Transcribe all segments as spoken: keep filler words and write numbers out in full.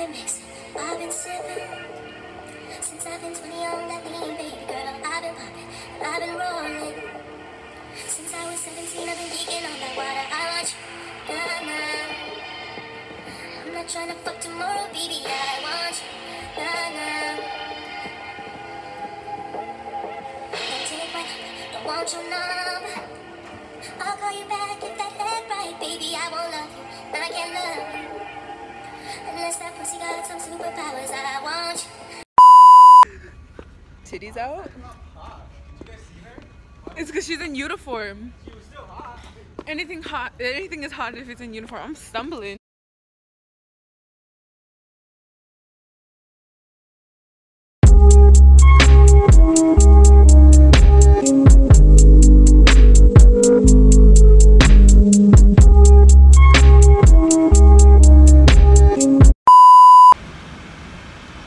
I've been mixing, I've been sipping since I've been twenty on that lean, baby girl. I've been popping, I've been rolling since I was seventeen. I've been geeking on that water. I want you, nah, nah. I'm not trying to fuck tomorrow, baby. I want you, nah, nah. Don't take my number, don't want your number. I'll call you back if that head right, baby. I won't love you, but I can't love you. Unless that pussy got some superpowers that I want. Titties out? It's not hot. Did you guys see her? It's because she's in uniform. She was still hot. Anything hot, anything is hot if it's in uniform. I'm stumbling.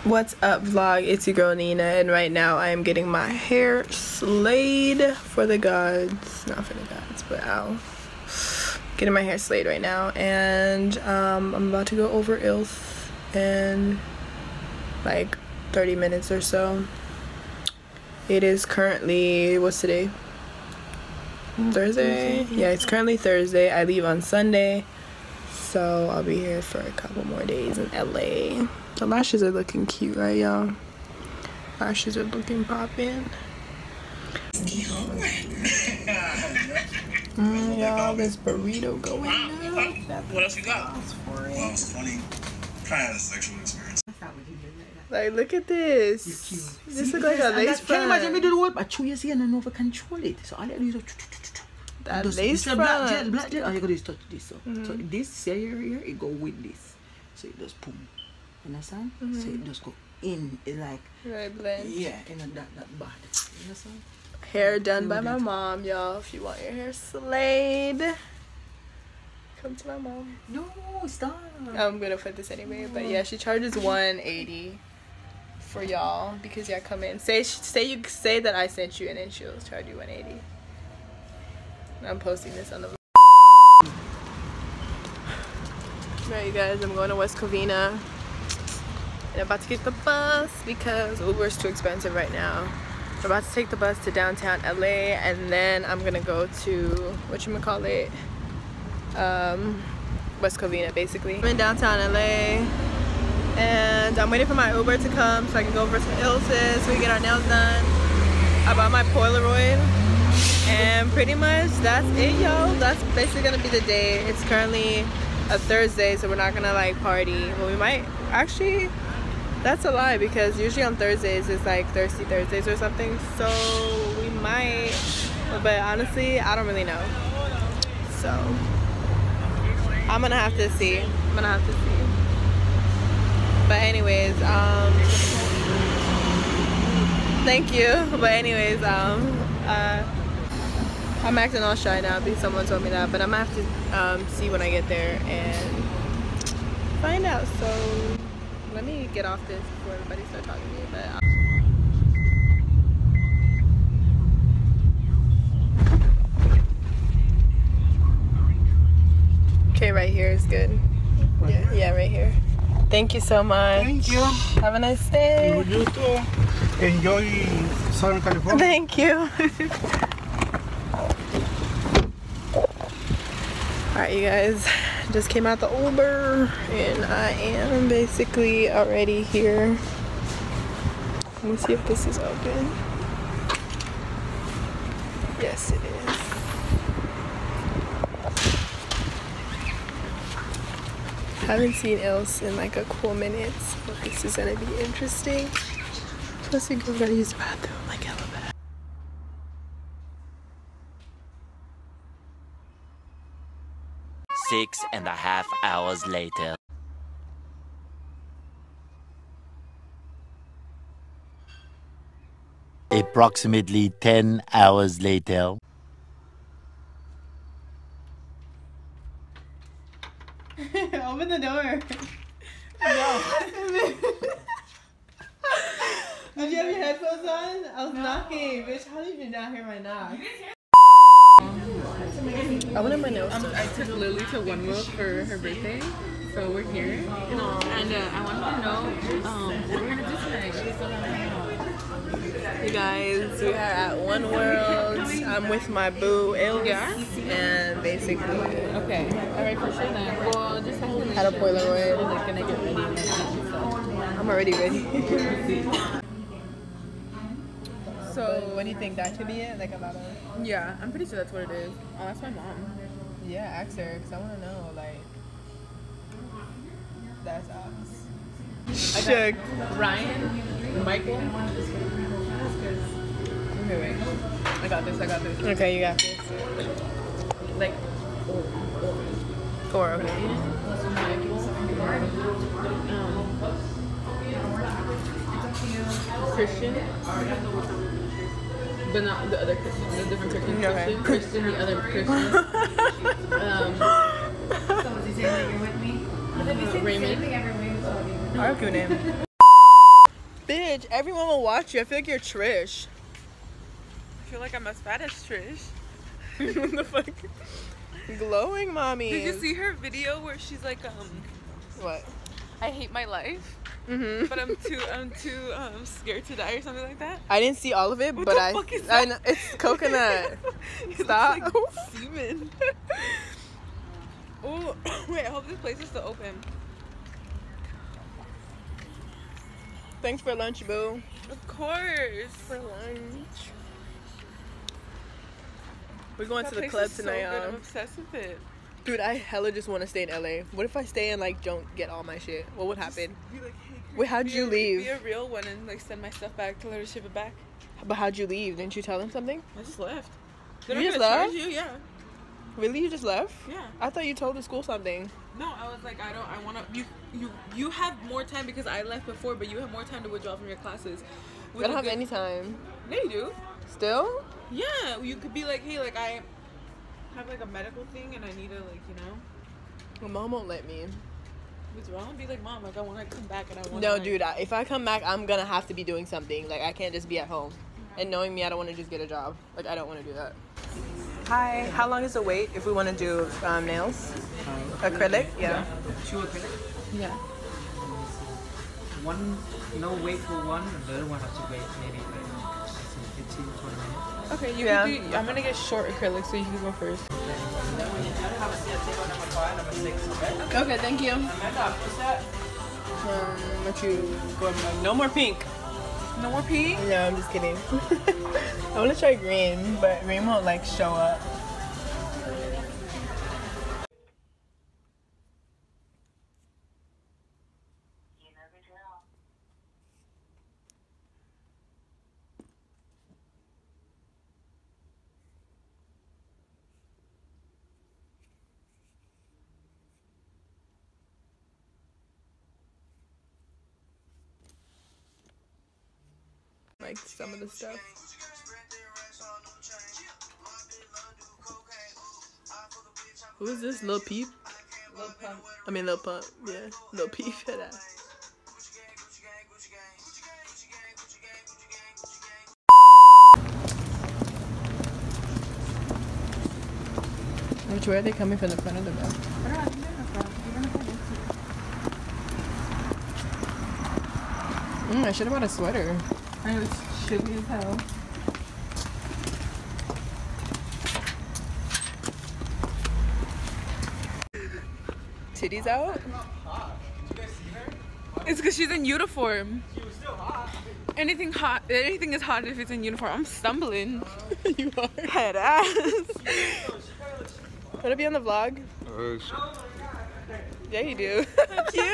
What's up vlog, it's your girl Nina, and right now I am getting my hair slayed for the gods. Not for the gods, but ow. Getting my hair slayed right now, and um, I'm about to go over I L F in like thirty minutes or so. It is currently, what's today? Thursday? Yeah, it's currently Thursday. I leave on Sunday, so I'll be here for a couple more days in L A. The lashes are looking cute, right, y'all? Lashes are looking poppin'. Mm, y'all, this burrito going on. Wow. What else you got? Well, it's funny. Kind of a sexual experience. Like, look at this. Cute. This looks like a lace front. Can you imagine me do the word? But you see, and I never control it. So I let you do that lace front. Black gel, black gel. All you gotta do is touch this. So, mm-hmm. So this area, it go with this. So it does boom. Understand? Mm-hmm. So it just go in, it like right blend. Yeah, in a that that bad. Understand? Hair done by my mom, y'all. If you want your hair slayed, come to my mom. No, stop. I'm gonna put this anyway, but yeah, she charges one eighty for y'all because y'all come in. Say say you say that I sent you, and then she'll charge you one eighty. I'm posting this on the. Alright, you guys. I'm going to West Covina. And I'm about to get the bus because Uber is too expensive right now. I'm about to take the bus to downtown L A, and then I'm gonna go to whatchamacallit, um, West Covina basically. I'm in downtown L A, and I'm waiting for my Uber to come so I can go over to I L F's so we get our nails done. I bought my Polaroid, and pretty much that's it, y'all. That's basically gonna be the day. It's currently a Thursday, so we're not gonna like party. Well, we might actually. That's a lie because usually on Thursdays it's like Thirsty Thursdays or something, so we might, but honestly I don't really know, so I'm gonna have to see. I'm gonna have to see but anyways um thank you but anyways um uh I'm acting all shy now because someone told me that, but I'm gonna have to um see when I get there and find out. So let me get off this before everybody starts talking to me, but I'll okay, right here is good. Right yeah, here? Yeah, right here. Thank you so much. Thank you. Have a nice day. You too. Enjoy Southern California. Thank you. Alright, you guys. Just came out the Uber and I am basically already here. Let me see if this is open. Yes, it is. Haven't seen I L F's in like a cool minute, but this is gonna be interesting. Plus, we gotta use the bathroom like hella bad. Six and a half hours later. Approximately ten hours later. Open the door. No. Did you have your headphones on? I was no. knocking. Bitch, how did you not hear my knock? I wanted my nails done. I took Lily to One World for her birthday, so we're here. Aww. And Amanda, I want you to know um, what we're going to do tonight. You guys, we are at One World. I'm with my boo, Elgar, and basically. Okay, alright, for sure then. Well, just have to make sure we're like gonna get ready. And so. I'm already ready. So, what do you think? That could be it? Like a lot of. Yeah, I'm pretty sure that's what it is. Oh, that's my mom. Yeah, ask her, because I want to know, like. That's us. Okay. Shook. Ryan, Michael. Okay, wait. I got this, I got this. Okay, you got this. Like, or. Or, okay. Ryan, Michael, um, Christian. But not the other Christian, the different Christian. Okay. Christian, Christian, the other Christian. um. Our good name. Bitch, everyone will watch you. I feel like you're Trish. I feel like I'm as fat as Trish. What the fuck? Glowing mommy. Did you see her video where she's like, um, what? I hate my life. Mm-hmm. But I'm too, I'm too um, scared to die or something like that. I didn't see all of it, what but the I, fuck is that? I know, it's coconut. It stop. Looks like semen. Oh, wait, I hope this place is still open. Thanks for lunch, boo. Of course. For lunch. We're going that to the club tonight, so y'all. I'm obsessed with it. Dude, I hella just want to stay in L A. What if I stay and, like, don't get all my shit? What would happen? Just be like, hey, wait, how'd you be, leave? Be a real one and, like, send my stuff back to let her ship it back. But how'd you leave? Didn't you tell them something? I just left. They're you not just left? You? Yeah. Really, you just left? Yeah. I thought you told the school something. No, I was like, I don't, I want to, you, you, you have more time because I left before, but you have more time to withdraw from your classes. With I don't have good, any time. No, you do. Still? Yeah, you could be like, hey, like, I have, like, a medical thing and I need to, like, you know. Well, mom won't let me. Withdraw and be like, mom, like, I want to come back and I want to. No, dude, I, if I come back, I'm going to have to be doing something. Like, I can't just be at home. Okay. And knowing me, I don't want to just get a job. Like, I don't want to do that. Hi, how long is the wait if we want to do um, nails? Uh, acrylic? Yeah. Two acrylic? Yeah. One, no wait for one, the other one has to wait maybe fifteen, twenty minutes. Okay, you yeah. can do, I'm going to get short acrylic so you can go first. Okay, thank you. Amanda, what's that? Um, what you go no more pink. No more pink? No, I'm just kidding. I want to try green, but green won't like show up. Like some of the stuff. Who is this? Lil Peep? Lil Pump. I mean Lil Pump. Yeah. Lil Peep. Which way are they coming from, the front or the back? I don't know. I think they're in the front. They're gonna come into it. Mm, I should have bought a sweater. I know, it's chilly as hell. Titties out? It's not hot. Did you guys see her? What? It's because she's in uniform. She was still hot. Anything hot, anything is hot if it's in uniform. I'm stumbling. Uh, you are. Head ass. Wanna be on the vlog? Oh, shit. Yeah, you do. Cute.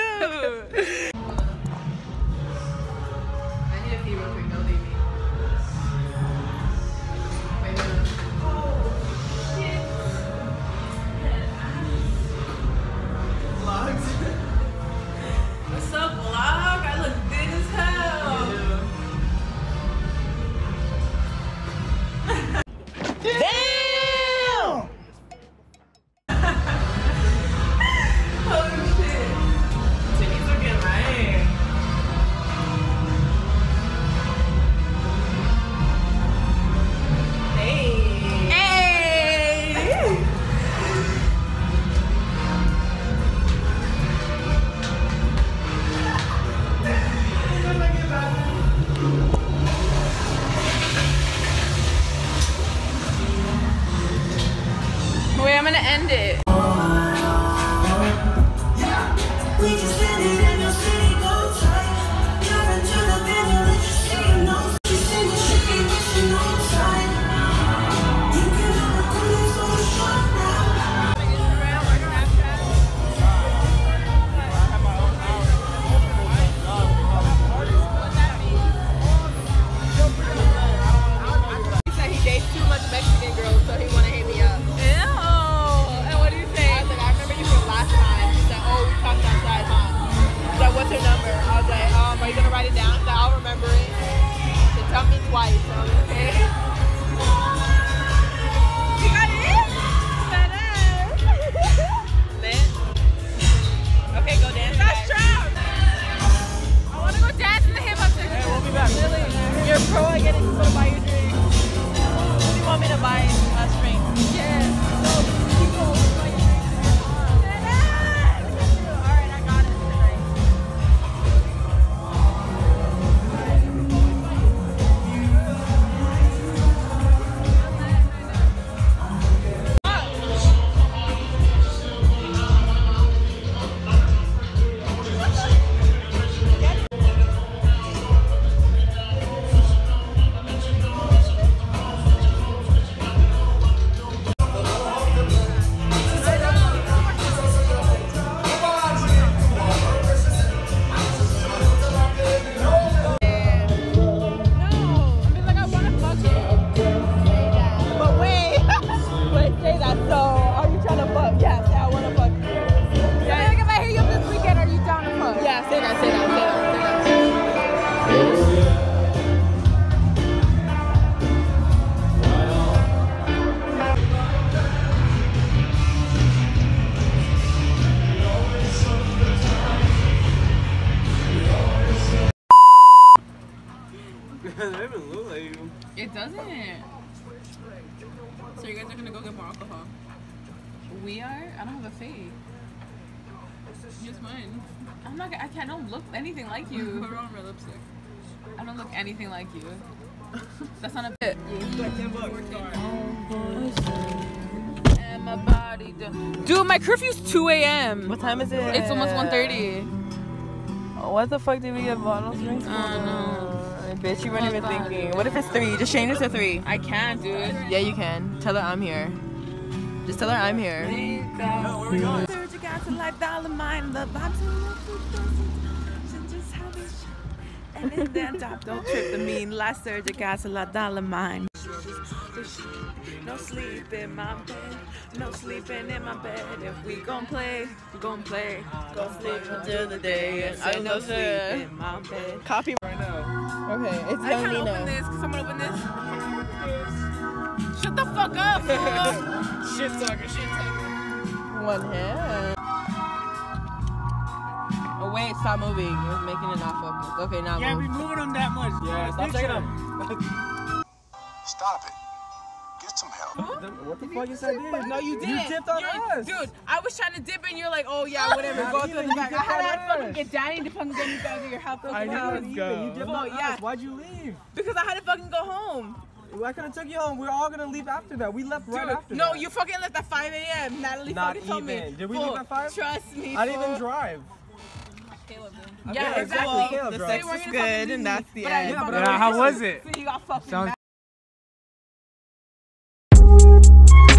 Are you going to write it down so I'll remember it? So tell me twice, okay? You got it? Shut up. Lit? Okay, go dance. That's Stroud. I want to go dance in the hip hop circuit. Hey, we'll be back. Lily, you're pro at getting people to buy your drink. You want me to buy a string? Yes. No, people buy your drink. Shut up. Alright, I got it tonight. It doesn't. So you guys are gonna go get more alcohol. We are. I don't have a fade. Just mine. I'm not. I can't. I don't look anything like you. Put on red lipstick. I don't look anything like you. That's not a bit. And my body. Dude, my curfew's two A M What time is it? It's almost one thirty. Oh, what the fuck did we get bottles drinks for? I don't know. Bitch, you weren't even thinking. What if it's three? Just change it to three. I can't, dude. Yeah, you can. Tell her I'm here. Just tell her I'm here. No, where are we going? And then top, don't trip the mean. Last surge, got a lot dollar mine. No sleep in my bed. No sleeping in my bed. If we gon' play, we gon' play. Go sleep until the day. I no sleep in my bed. Copy right now. Okay, it's I can't open this. Can someone open this? Shut the fuck up. Shit talker, shit talker. One hand. Oh wait, stop moving. You're making it not focus. Okay, now yeah, move. Yeah, we moving them that much. Yeah, stop checking them. Stop it. Get some help. Huh? What the fuck you said? No, you didn't. You dipped on you're, us. Dude, I was trying to dip and you're like, oh yeah, whatever. Go through the back. I had to fucking get Danny to fucking get you guys with your help. I didn't go. You dipped on us. Why'd you leave? Because I had to fucking go home. I could have took you home. We're all gonna leave after that. We left right Dude, after no, that. No, you fucking left at five A M Natalie Not fucking told even. me. Did we leave at five? Trust me. I didn't even drive. Caleb, yeah, yeah, exactly. Caleb, the sex was good and easy. That's the but end. Yeah, but yeah, how was it? So you got fucking Sounds